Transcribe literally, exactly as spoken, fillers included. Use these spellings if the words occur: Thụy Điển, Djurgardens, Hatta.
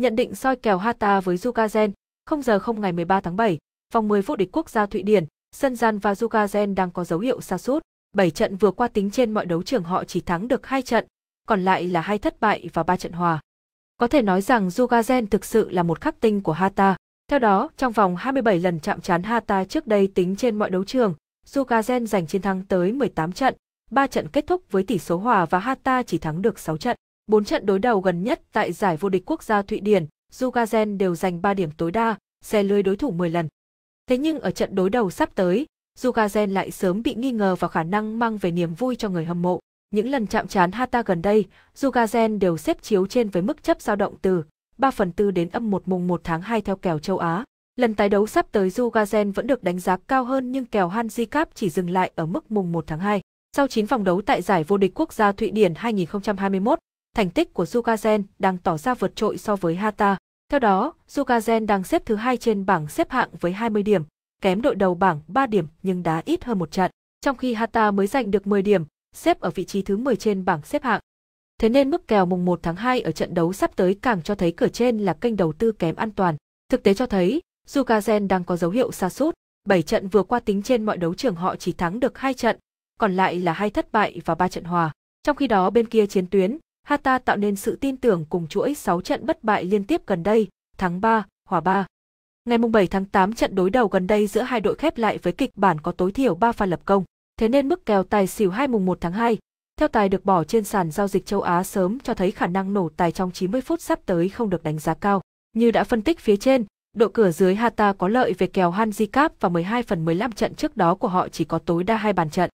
Nhận định soi kèo Hatta với Djurgardens, không giờ không ngày mười ba tháng bảy, vòng mười vô địch quốc gia Thụy Điển, sân Gian và Djurgardens đang có dấu hiệu sa sút. bảy trận vừa qua tính trên mọi đấu trường họ chỉ thắng được hai trận, còn lại là hai thất bại và ba trận hòa. Có thể nói rằng Djurgardens thực sự là một khắc tinh của Hatta. Theo đó, trong vòng hai mươi bảy lần chạm trán Hatta trước đây tính trên mọi đấu trường, Djurgardens giành chiến thắng tới mười tám trận, ba trận kết thúc với tỷ số hòa và Hatta chỉ thắng được sáu trận. bốn trận đối đầu gần nhất tại giải vô địch quốc gia Thụy Điển, Djurgardens đều giành ba điểm tối đa, xé lưới đối thủ mười lần. Thế nhưng ở trận đối đầu sắp tới, Djurgardens lại sớm bị nghi ngờ vào khả năng mang về niềm vui cho người hâm mộ. Những lần chạm trán Hatta gần đây, Djurgardens đều xếp chiếu trên với mức chấp dao động từ ba phần tư đến âm một mùng một tháng hai theo kèo châu Á. Lần tái đấu sắp tới Djurgardens vẫn được đánh giá cao hơn nhưng kèo handicap chỉ dừng lại ở mức mùng một tháng hai. Sau chín vòng đấu tại giải vô địch quốc gia Thụy Điển hai nghìn không trăm hai mươi mốt, thành tích của Djurgardens đang tỏ ra vượt trội so với Hatta. Theo đó, Djurgardens đang xếp thứ hai trên bảng xếp hạng với hai mươi điểm, kém đội đầu bảng ba điểm nhưng đá ít hơn một trận, trong khi Hatta mới giành được mười điểm, xếp ở vị trí thứ mười trên bảng xếp hạng. Thế nên mức kèo mùng một tháng hai ở trận đấu sắp tới càng cho thấy cửa trên là kênh đầu tư kém an toàn. Thực tế cho thấy, Djurgardens đang có dấu hiệu sa sút. bảy trận vừa qua tính trên mọi đấu trường họ chỉ thắng được hai trận, còn lại là hai thất bại và ba trận hòa. Trong khi đó bên kia chiến tuyến, Hatta tạo nên sự tin tưởng cùng chuỗi sáu trận bất bại liên tiếp gần đây, thắng ba, hòa ba. Ngày bảy tháng tám trận đối đầu gần đây giữa hai đội khép lại với kịch bản có tối thiểu ba pha lập công. Thế nên mức kèo tài xỉu hai mùng một tháng hai, theo tài được bỏ trên sàn giao dịch châu Á sớm cho thấy khả năng nổ tài trong chín mươi phút sắp tới không được đánh giá cao. Như đã phân tích phía trên, độ cửa dưới Hatta có lợi về kèo handicap và mười hai phần mười lăm trận trước đó của họ chỉ có tối đa hai bàn trận.